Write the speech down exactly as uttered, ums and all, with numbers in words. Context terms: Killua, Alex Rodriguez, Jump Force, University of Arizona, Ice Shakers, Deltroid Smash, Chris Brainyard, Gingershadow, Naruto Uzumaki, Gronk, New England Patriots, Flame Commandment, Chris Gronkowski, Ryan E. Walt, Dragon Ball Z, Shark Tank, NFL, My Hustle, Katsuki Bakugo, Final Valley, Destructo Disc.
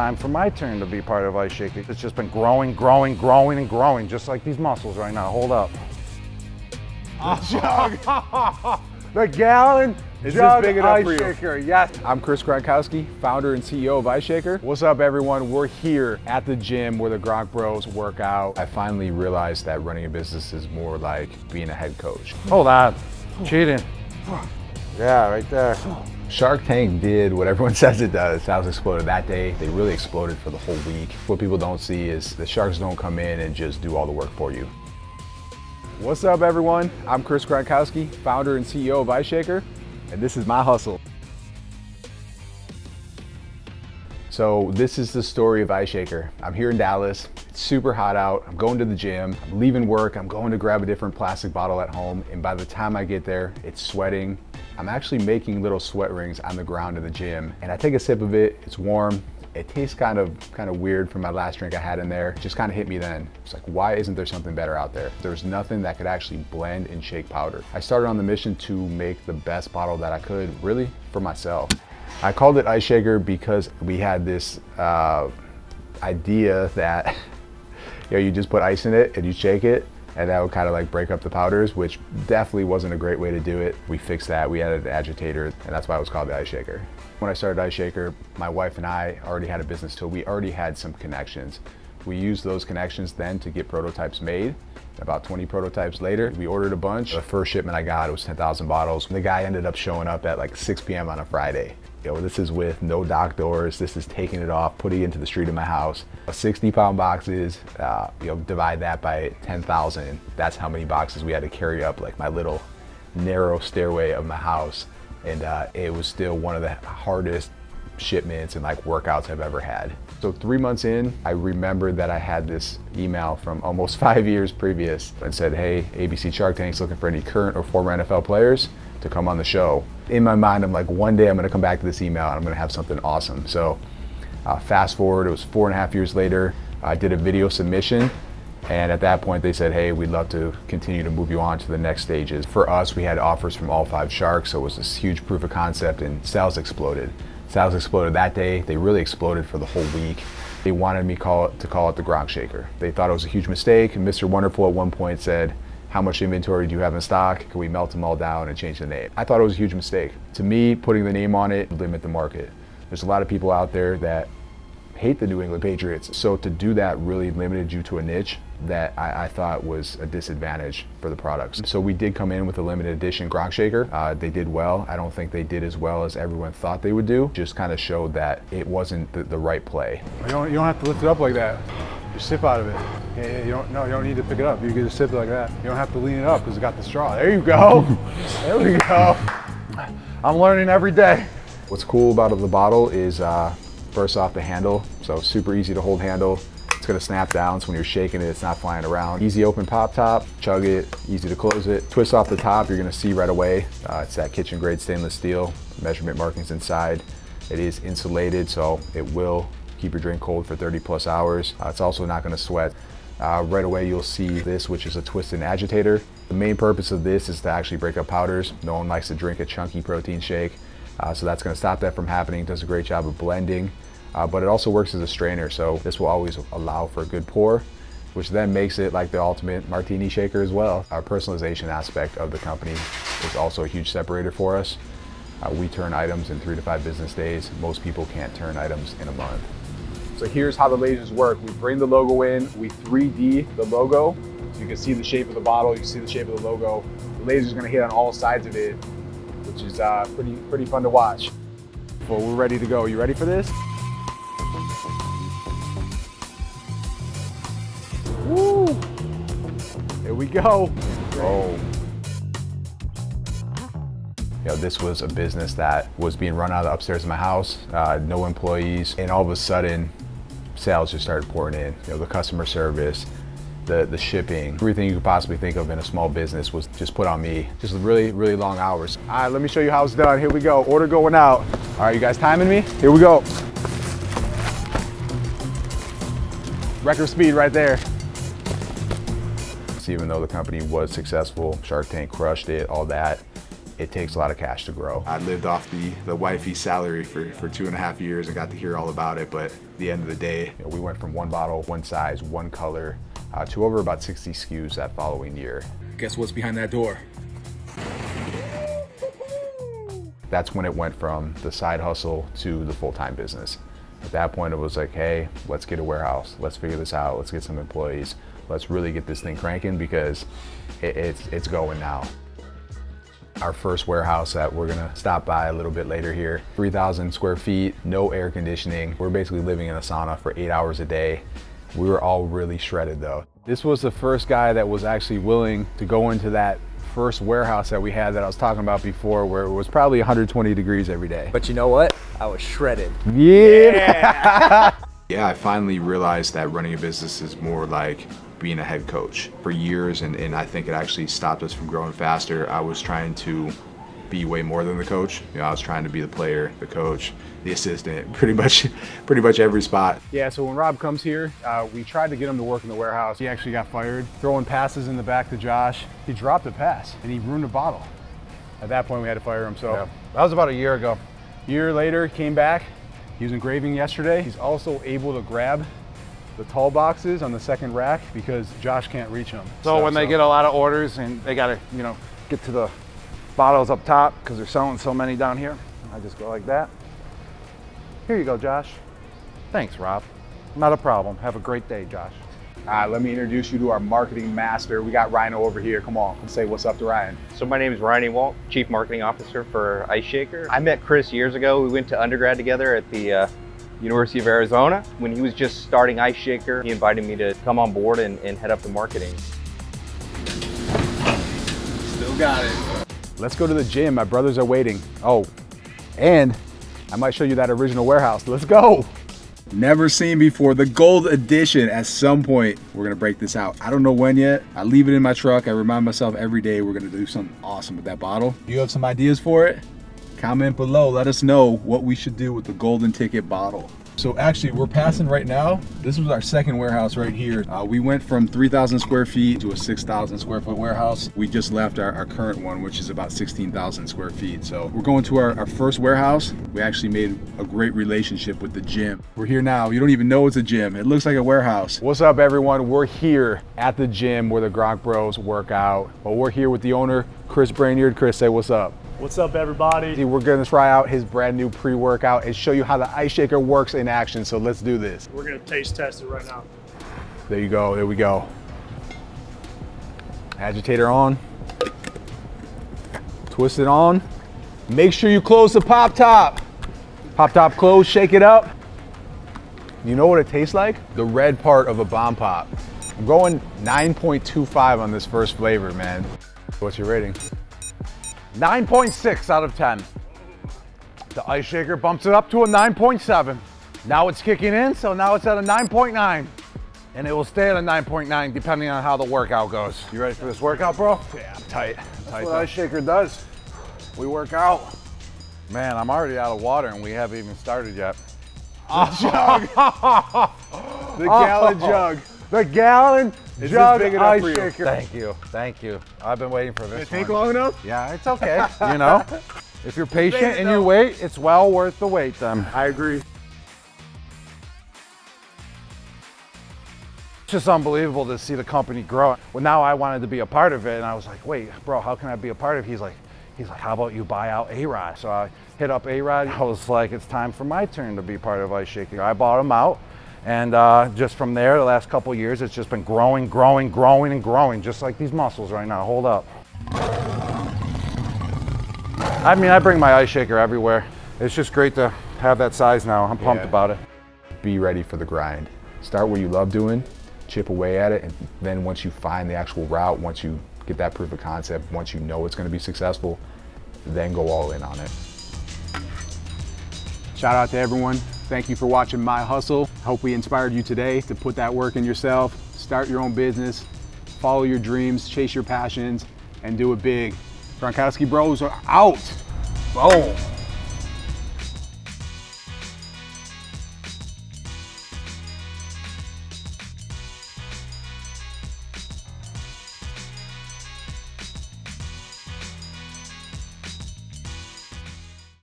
time for my turn to be part of Ice Shakers. It's just been growing, growing, growing, and growing, just like these muscles right now. Hold up. Oh. The gallon Is jug this big enough Ice for you? Shaker, yes. I'm Chris Gronkowski, founder and C E O of Ice Shaker. What's up, everyone? We're here at the gym where the Gronk Bros work out. I finally realized that running a business is more like being a head coach. Hold on, cheating. Yeah, right there. Shark Tank did what everyone says it does. I was exploded that day. They really exploded for the whole week. What people don't see is the sharks don't come in and just do all the work for you. What's up, everyone? I'm Chris Gronkowski, founder and C E O of Ice Shaker, and this is my hustle. So this is the story of Ice Shaker. I'm here in Dallas. It's super hot out. I'm going to the gym. I'm leaving work. I'm going to grab a different plastic bottle at home, and by the time I get there, it's sweating. I'm actually making little sweat rings on the ground in the gym, and I take a sip of it. It's warm. It tastes kind of kind of weird from my last drink I had in there. It just kind of hit me then. It's like, why isn't there something better out there? There's nothing that could actually blend and shake powder. I started on the mission to make the best bottle that I could, really, for myself. I called it Ice Shaker because we had this uh, idea that you know, you just put ice in it and you shake it, and that would kind of like break up the powders, which definitely wasn't a great way to do it. We fixed that, we added an agitator, and that's why it was called the Ice Shaker. When I started Ice Shaker, my wife and I already had a business, so we already had some connections. We used those connections then to get prototypes made. About twenty prototypes later, we ordered a bunch. The first shipment I got, it was ten thousand bottles. The guy ended up showing up at like six p m on a Friday. Yo, this is with no dock doors. This is taking it off, putting it into the street of my house. sixty pound boxes, uh, you know, divide that by ten thousand. That's how many boxes we had to carry up like my little narrow stairway of my house. And uh, it was still one of the hardest shipments and like workouts I've ever had. So three months in, I remembered that I had this email from almost five years previous and said, hey, A B C Shark Tank's looking for any current or former N F L players to come on the show. In my mind, I'm like, one day I'm gonna come back to this email and I'm gonna have something awesome. So uh, fast forward, it was four and a half years later, I did a video submission. And at that point they said, hey, we'd love to continue to move you on to the next stages. For us, we had offers from all five sharks. So it was this huge proof of concept, and sales exploded. Sales exploded that day. They really exploded for the whole week. They wanted me call it, to call it the Gronk Shaker. They thought it was a huge mistake. Mister Wonderful at one point said, how much inventory do you have in stock? Can we melt them all down and change the name? I thought it was a huge mistake. To me, putting the name on it limit the market. There's a lot of people out there that hate the New England Patriots. So to do that really limited you to a niche that I, I thought was a disadvantage for the products. So we did come in with a limited edition Gronk Shaker. Uh, they did well. I don't think they did as well as everyone thought they would do. Just kind of showed that it wasn't the, the right play. You don't, you don't have to lift it up like that. You sip out of it. Yeah, yeah, you don't, no, you don't need to pick it up. You can just sip it like that. You don't have to lean it up because it got the straw. There you go. There we go. I'm learning every day. What's cool about the bottle is uh, first off, the handle, so super easy to hold handle. It's gonna snap down, so when you're shaking it, it's not flying around. Easy open pop top, chug it, easy to close it. Twist off the top, you're gonna see right away. Uh, it's that kitchen grade stainless steel, measurement markings inside. It is insulated, so it will keep your drink cold for thirty plus hours. Uh, it's also not gonna sweat. Uh, right away, you'll see this, which is a twist and agitator. The main purpose of this is to actually break up powders. No one likes to drink a chunky protein shake. Uh, so that's gonna stop that from happening. It does a great job of blending, uh, but it also works as a strainer. So this will always allow for a good pour, which then makes it like the ultimate martini shaker as well. Our personalization aspect of the company is also a huge separator for us. Uh, we turn items in three to five business days. Most people can't turn items in a month. So here's how the lasers work. We bring the logo in, we three D the logo. So you can see the shape of the bottle, you can see the shape of the logo. The laser's gonna hit on all sides of it, which is uh, pretty, pretty fun to watch. Well, we're ready to go. You ready for this? Woo! Here we go. Oh. You know, this was a business that was being run out of the upstairs of my house, uh, no employees, and all of a sudden, sales just started pouring in. You know, the customer service, The, the shipping, everything you could possibly think of in a small business was just put on me. Just really, really long hours. All right, let me show you how it's done. Here we go, order going out. All right, you guys timing me? Here we go. Record speed right there. So even though the company was successful, Shark Tank crushed it, all that, it takes a lot of cash to grow. I lived off the, the wifey's salary for, for two and a half years and got to hear all about it, but at the end of the day, you know, we went from one bottle, one size, one color, uh, to over about sixty S K Us that following year. Guess what's behind that door? That's when it went from the side hustle to the full-time business. At that point, it was like, hey, let's get a warehouse. Let's figure this out. Let's get some employees. Let's really get this thing cranking because it, it's, it's going now. Our first warehouse that we're gonna stop by a little bit later here, three thousand square feet, no air conditioning. We're basically living in a sauna for eight hours a day. We were all really shredded though. This was the first guy that was actually willing to go into that first warehouse that we had that I was talking about before, where it was probably one hundred twenty degrees every day. But you know what? I was shredded. Yeah. Yeah, I finally realized that running a business is more like being a head coach. For years, and, and I think it actually stopped us from growing faster, I was trying to be way more than the coach. You know, I was trying to be the player, the coach, the assistant, pretty much pretty much every spot. Yeah, so when Rob comes here, uh, we tried to get him to work in the warehouse. He actually got fired, throwing passes in the back to Josh. He dropped a pass and he ruined a bottle. At that point, we had to fire him, so yeah. That was about a year ago. A year later, came back. He was engraving yesterday. He's also able to grab the tall boxes on the second rack because Josh can't reach them. So, so when so. they get a lot of orders and they gotta, you know, get to the bottles up top because they're selling so many down here. I just go like that. Here you go, Josh. Thanks, Rob. Not a problem. Have a great day, Josh. All right, let me introduce you to our marketing master. We got Rhino over here. Come on, let's say what's up to Ryan. So my name is Ryan E. Walt, Chief Marketing Officer for Ice Shaker. I met Chris years ago. We went to undergrad together at the uh, University of Arizona. When he was just starting Ice Shaker, he invited me to come on board and, and head up the marketing. Still got it. Let's go to the gym, my brothers are waiting. Oh, and I might show you that original warehouse. Let's go. Never seen before, the gold edition. At some point, we're gonna break this out. I don't know when yet. I leave it in my truck. I remind myself every day we're gonna do something awesome with that bottle. Do you have some ideas for it? Comment below, let us know what we should do with the golden ticket bottle. So actually, we're passing right now. This was our second warehouse right here. Uh, we went from three thousand square feet to a six thousand square foot warehouse. We just left our, our current one, which is about sixteen thousand square feet. So we're going to our, our first warehouse. We actually made a great relationship with the gym. We're here now. You don't even know it's a gym. It looks like a warehouse. What's up, everyone? We're here at the gym where the Gronk Bros work out. But we're here with the owner, Chris Brainyard. Chris, say what's up. What's up, everybody? We're gonna try out his brand new pre-workout and show you how the Ice Shaker works in action, so let's do this. We're gonna taste test it right now. There you go, there we go. Agitator on. Twist it on. Make sure you close the pop top. Pop top closed, shake it up. You know what it tastes like? The red part of a bomb pop. I'm going nine point two five on this first flavor, man. What's your rating? nine point six out of ten. The Ice Shaker bumps it up to a nine point seven. Now it's kicking in, so now it's at a nine point nine. And it will stay at a nine point nine depending on how the workout goes. You ready for this workout, bro? Yeah, I'm tight. I'm That's tight what Ice Shaker does. We work out. Man, I'm already out of water and we haven't even started yet. The jug. The gallon oh. jug. The gallon Is jug big Ice Shaker. Thank you, thank you. I've been waiting for this Did it take long enough? Yeah, it's okay, you know. If you're patient and you wait, it's well worth the wait then. I agree. It's just unbelievable to see the company grow. Well, now I wanted to be a part of it and I was like, wait, bro, how can I be a part of it? He's like, he's like, how about you buy out A-Rod? So I hit up A-Rod. I was like, it's time for my turn to be part of Ice Shaker. I bought him out. And uh, just from there, the last couple years, it's just been growing, growing, growing, and growing, just like these muscles right now. Hold up. I mean, I bring my Ice Shaker everywhere. It's just great to have that size now. I'm pumped yeah. about it. Be ready for the grind. Start what you love doing, chip away at it, and then once you find the actual route, once you get that proof of concept, once you know it's gonna be successful, then go all in on it. Shout out to everyone. Thank you for watching My Hustle. Hope we inspired you today to put that work in yourself, start your own business, follow your dreams, chase your passions, and do it big. Gronkowski Bros are out. Boom.